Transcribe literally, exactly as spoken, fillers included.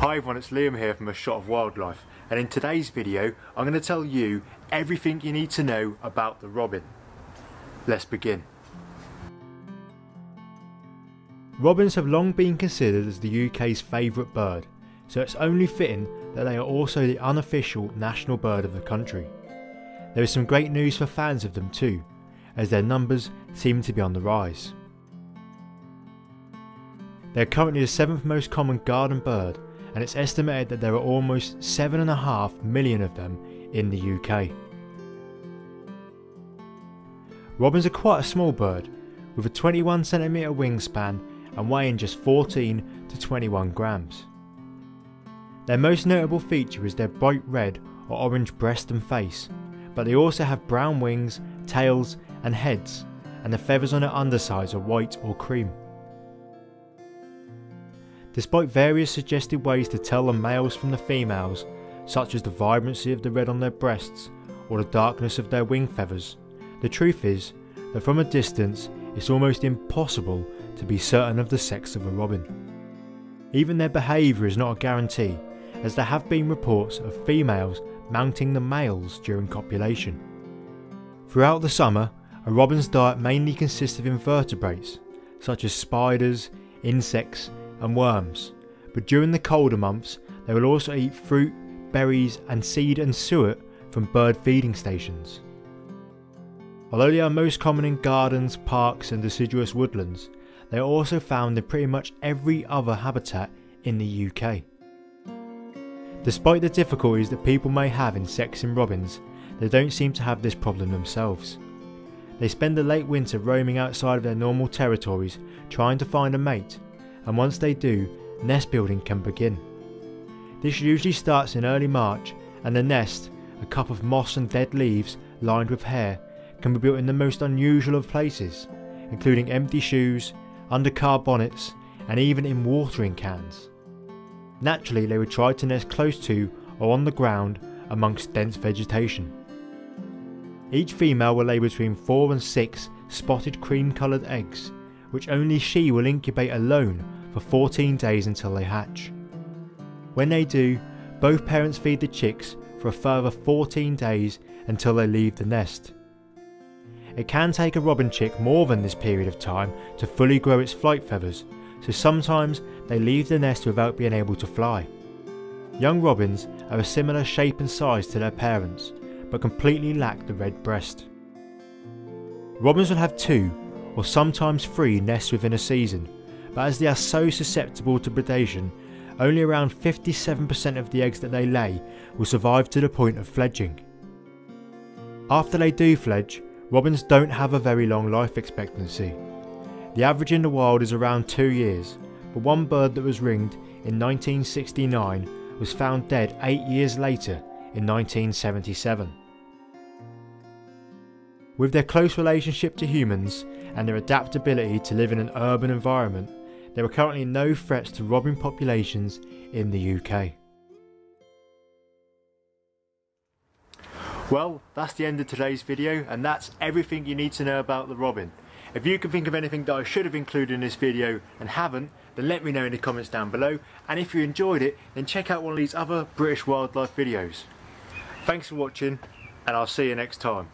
Hi everyone, it's Liam here from A Shot of Wildlife, and in today's video I'm going to tell you everything you need to know about the robin. Let's begin. Robins have long been considered as the U K's favourite bird, so it's only fitting that they are also the unofficial national bird of the country. There is some great news for fans of them too, as their numbers seem to be on the rise. They are currently the seventh most common garden bird, and it's estimated that there are almost seven point five million of them in the U K. Robins are quite a small bird, with a twenty-one centimetre wingspan and weighing just fourteen to twenty-one grams. Their most notable feature is their bright red or orange breast and face, but they also have brown wings, tails and heads, and the feathers on their undersides are white or cream. Despite various suggested ways to tell the males from the females, such as the vibrancy of the red on their breasts or the darkness of their wing feathers, the truth is that from a distance it's almost impossible to be certain of the sex of a robin. Even their behaviour is not a guarantee, as there have been reports of females mounting the males during copulation. Throughout the summer, a robin's diet mainly consists of invertebrates, such as spiders, insects and worms, but during the colder months they will also eat fruit, berries and seed and suet from bird feeding stations. Although they are most common in gardens, parks and deciduous woodlands, they are also found in pretty much every other habitat in the U K. Despite the difficulties that people may have in sexing robins, they don't seem to have this problem themselves. They spend the late winter roaming outside of their normal territories trying to find a mate, and once they do, nest building can begin. This usually starts in early March, and the nest, a cup of moss and dead leaves lined with hair, can be built in the most unusual of places, including empty shoes, undercar bonnets and even in watering cans. Naturally, they would try to nest close to or on the ground amongst dense vegetation. Each female will lay between four and six spotted cream-coloured eggs, which only she will incubate alone for fourteen days until they hatch. When they do, both parents feed the chicks for a further fourteen days until they leave the nest. It can take a robin chick more than this period of time to fully grow its flight feathers, so sometimes they leave the nest without being able to fly. Young robins are a similar shape and size to their parents, but completely lack the red breast. Robins will have two or sometimes three nests within a season, but as they are so susceptible to predation, only around fifty-seven percent of the eggs that they lay will survive to the point of fledging. After they do fledge, robins don't have a very long life expectancy. The average in the wild is around two years, but one bird that was ringed in nineteen sixty-nine was found dead eight years later in nineteen seventy-seven. With their close relationship to humans and their adaptability to live in an urban environment, there are currently no threats to robin populations in the U K. Well, that's the end of today's video, and that's everything you need to know about the robin. If you can think of anything that I should have included in this video and haven't, then let me know in the comments down below, and if you enjoyed it, then check out one of these other British wildlife videos. Thanks for watching, and I'll see you next time.